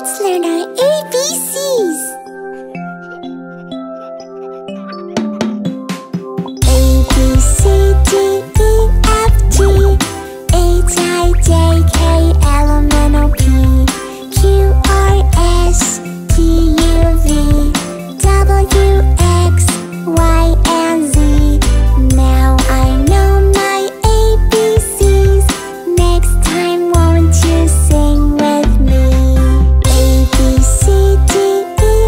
Let's learn our ABCs. A, B, C, D, E, F, G, H, I, J, K, L, M, N, O, P, Q, R, S, T, U, V, W, X, Y, and Z. Now I know my ABCs. Next time, won't you sing with me? A, B, C, D, E.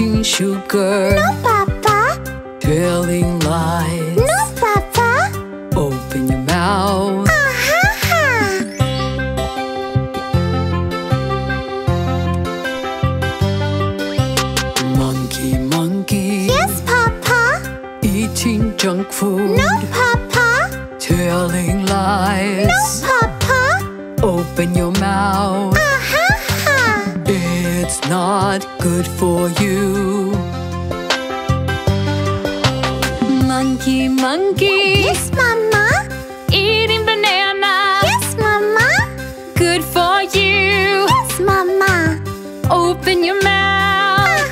melting sugar. No, Papa. Feeling light. No, Papa. Open your mouth. Monkey, monkey. Yes, Papa. Eating junk food. No, Papa. Telling lies. No, Papa. Open your mouth. It's not good for you. Monkey, monkey. Yes, Mama. Eating banana. Yes, Mama. Good for you. Yes, Mama. Open your mouth.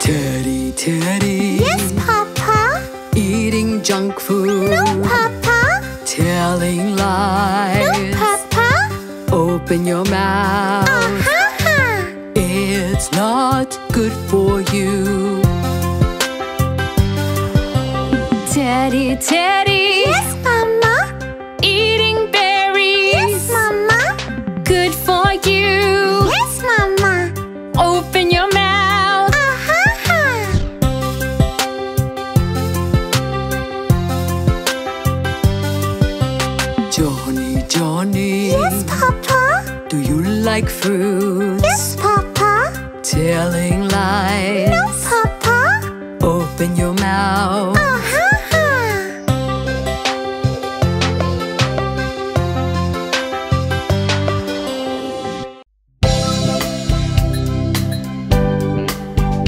Teddy, Teddy. Yes, Papa. Eating junk food. No, Papa. Telling lies. No, Papa. Open your mouth. It's not good for you. Teddy, Teddy. Yes, Mama. Eating berries. Yes, Mama. Good for you. Yes, Mama. Open your mouth. Johnny, Johnny. Yes, Papa. Do you like fruits? Yes, Papa. Telling lies. No, Papa. Open your mouth.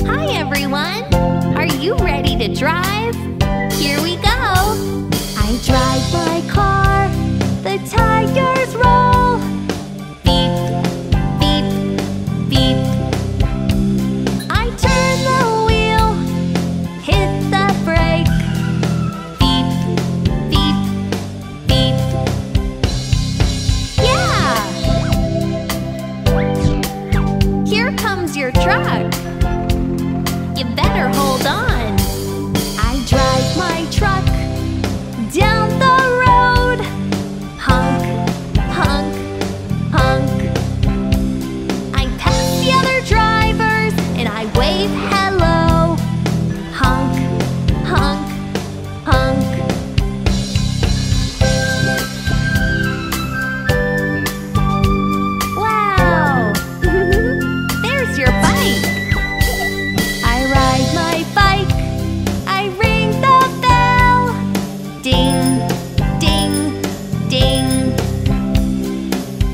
Hi, everyone. Are you ready to drive? Here we go. I drive my car. The tires roll. Beep, beep, beep. I turn the wheel, hit the brake. Beep, beep, beep. Yeah! Here comes your truck. You better hold on. I drive my truck down the road. Honk, honk, honk. I pass the other drivers and I wave hello. Honk, honk, honk. Wow! There's your bike. I ride my bike. I ring the bell. Ding, ding, ding.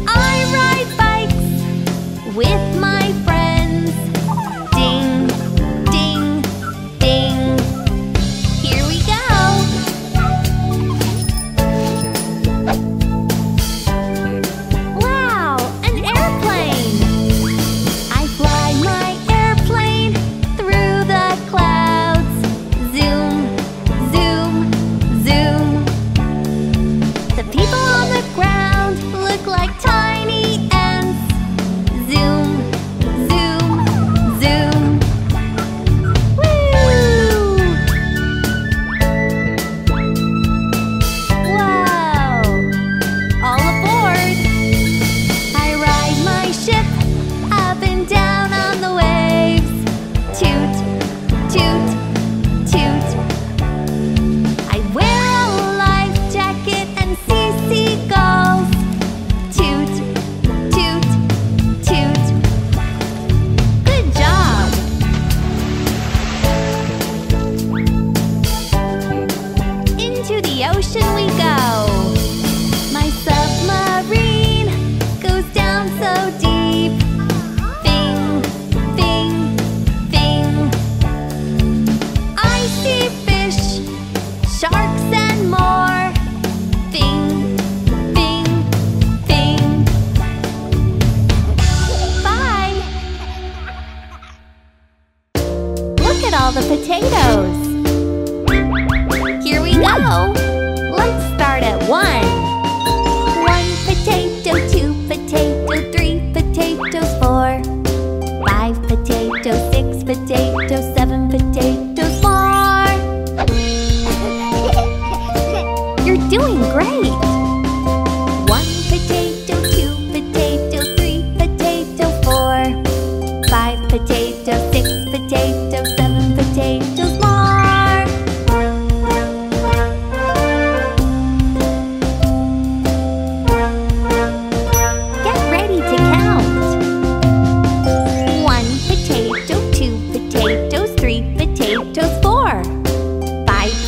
I ride bikes with my friends. Ding, ding, ding. Here we go. Wow, an airplane. I fly my airplane through the clouds. Zoom, zoom, zoom. The people on the ground look like tiny ants. Zoom, zoom, zoom. Woo! Wow! All aboard! I ride my ship up and down on the waves. Toot, toot, toot. I wear a life jacket and see seagulls. Toot, toot, toot. Good job! Into the ocean we go. My submarine goes down so deep. Bing, bing, bing. I see fish, sharks and more. Bing, bing, bing. Bye! Look at all the potatoes. Here we go. Let's start at one. One potato, two potato, three potatoes, four. Five potatoes, six potatoes, seven potatoes, more. You're doing great! One potato. potatoes, 6 potatoes, 7 potatoes more. Get ready to count. 1 potato, 2 potatoes, 3 potatoes, 4. 5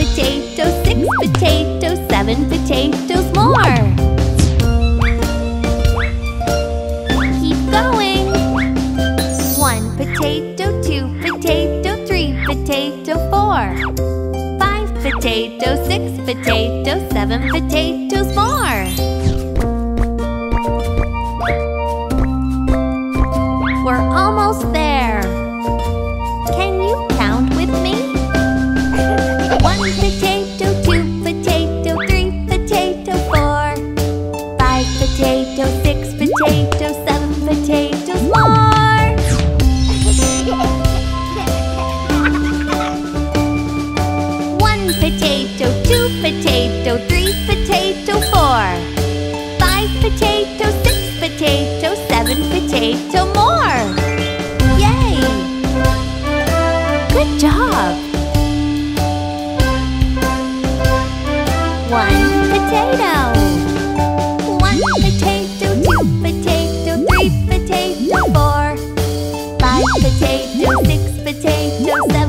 potatoes, 6 potatoes, 7 potatoes more. Potato, 2 potato, 3 potato, 4. 5 potato, 6 potato, 7 potatoes more. We're almost there. Can you count with me? 1 potato, 2 potato, 3 potato, 4. 5 potato, 6 potato, 7 potatoes more. Potato, 2 potato, 3 potato, 4. 5 potato, 6 potato, 7 potato more. Yay! Good job! 1 potato. 1 potato, 2 potato, 3 potato, 4. 5 potato, 6 potato, 7 potato.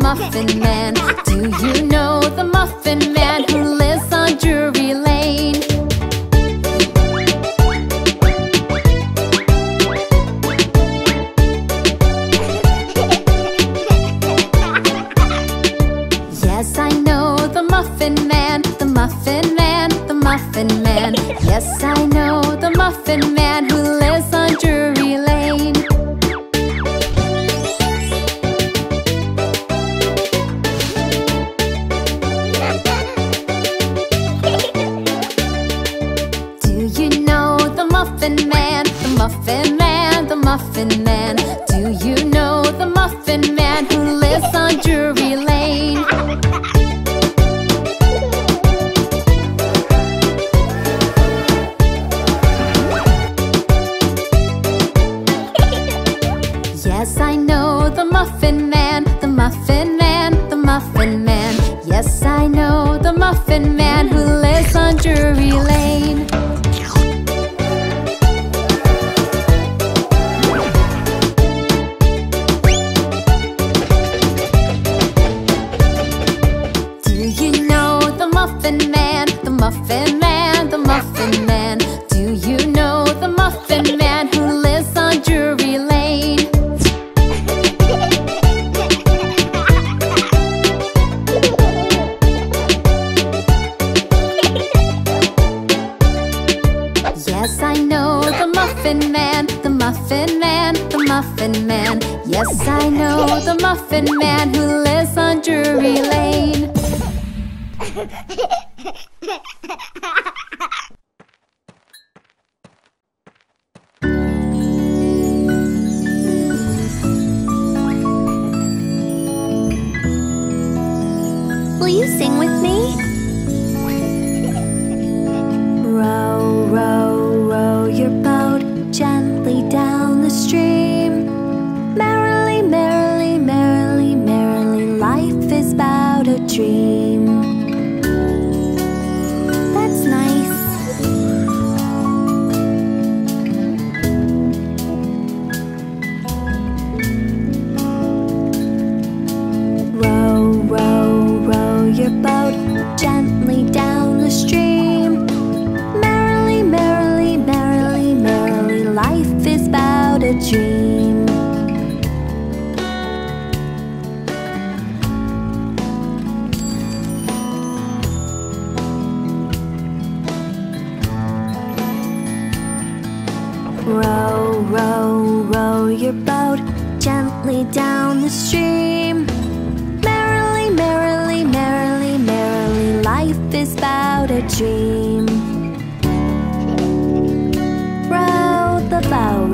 Muffin Man, do you know the Muffin Man who lives on Drury Lane? Yes, I know the Muffin Man, the Muffin Man, the Muffin Man. Yes, I know the Muffin Man who lives on Drury Lane. Muffin Man, the Muffin Man. Do you know the Muffin Man who lives on Drury Lane? Yes, I know the Muffin Man, the Muffin Man, the Muffin Man. Yes, I know the Muffin Man who lives on Drury Lane. Muffin Man, the Muffin Man. Do you know the Muffin Man who lives on Drury Lane? Yes, I know the Muffin Man, the Muffin Man, the Muffin Man. Yes, I know the Muffin Man who lives on Drury Lane. Will you sing with me? Row, row, row your boat gently down the stream. Merrily, merrily, merrily, merrily, life is but a dream. About Row, row, row your boat gently down the stream. Merrily, merrily, merrily, merrily, life is but a dream. Row the boat.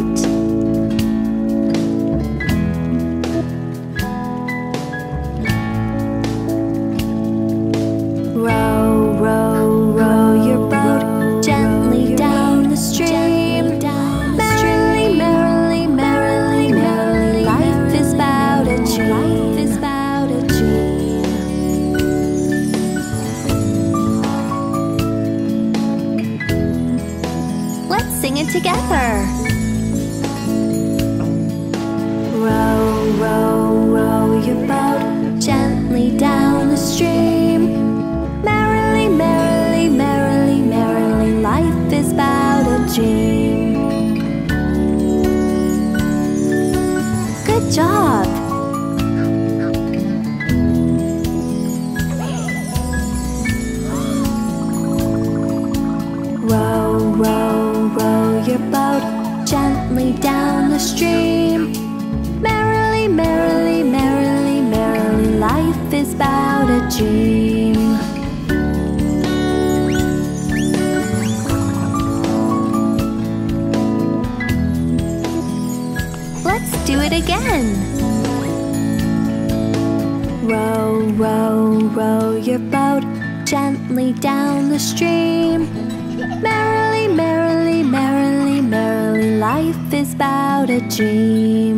Sing it together. Row, row, row your boat gently down the stream. Merrily, merrily, merrily, merrily, life is but a dream. Good job. Gently down the stream. Merrily, merrily, merrily, merrily, life is but a dream. Let's do it again. Row, row, row your boat gently down the stream. Merrily, merrily, merrily, merrily, life is but a dream.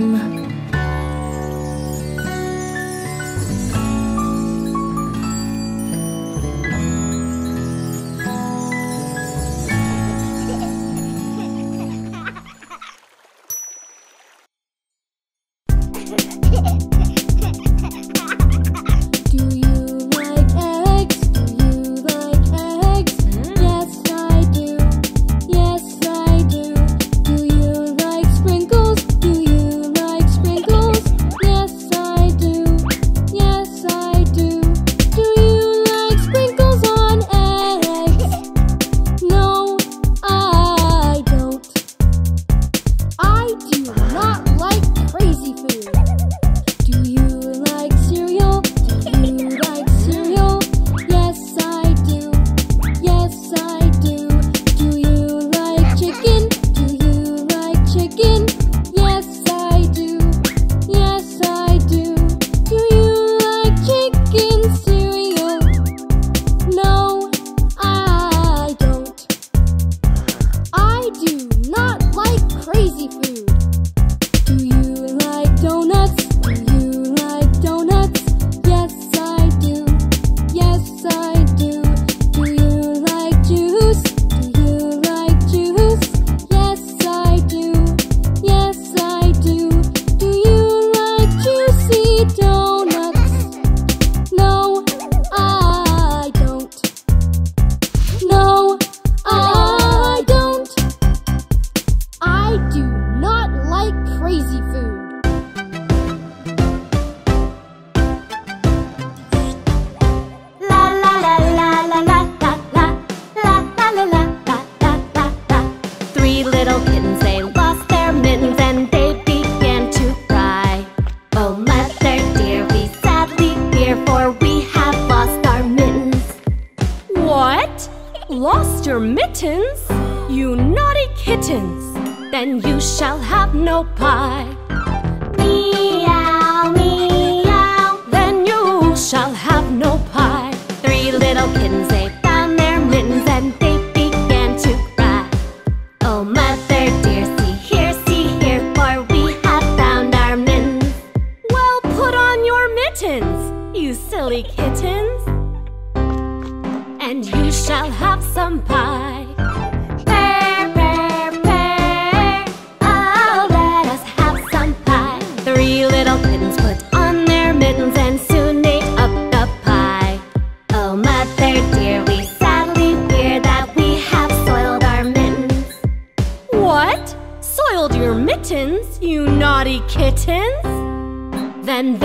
Then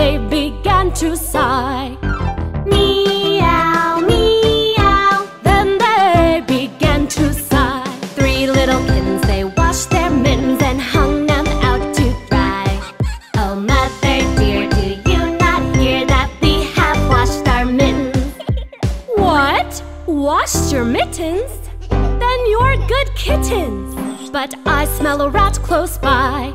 kittens, but I smell a rat close by.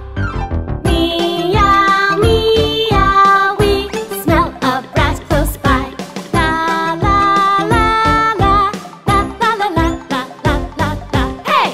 Meow, meow, we smell a rat close by. La, la, la, la, la, la, la, la, la, la, la, la. Hey!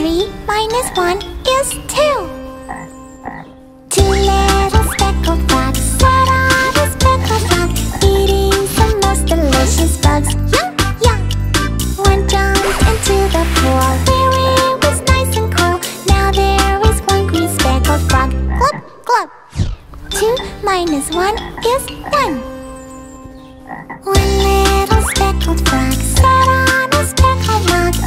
3 minus 1 is 2. 2 little speckled fox, what are the speckled fox? Eating some most delicious bugs. Yum, yum. One jumped into the pool where it was nice and cool. Now there is one green speckled frog. Glub, glub. 2 minus 1 is 1. 1 little speckled frog sat on a speckled rock.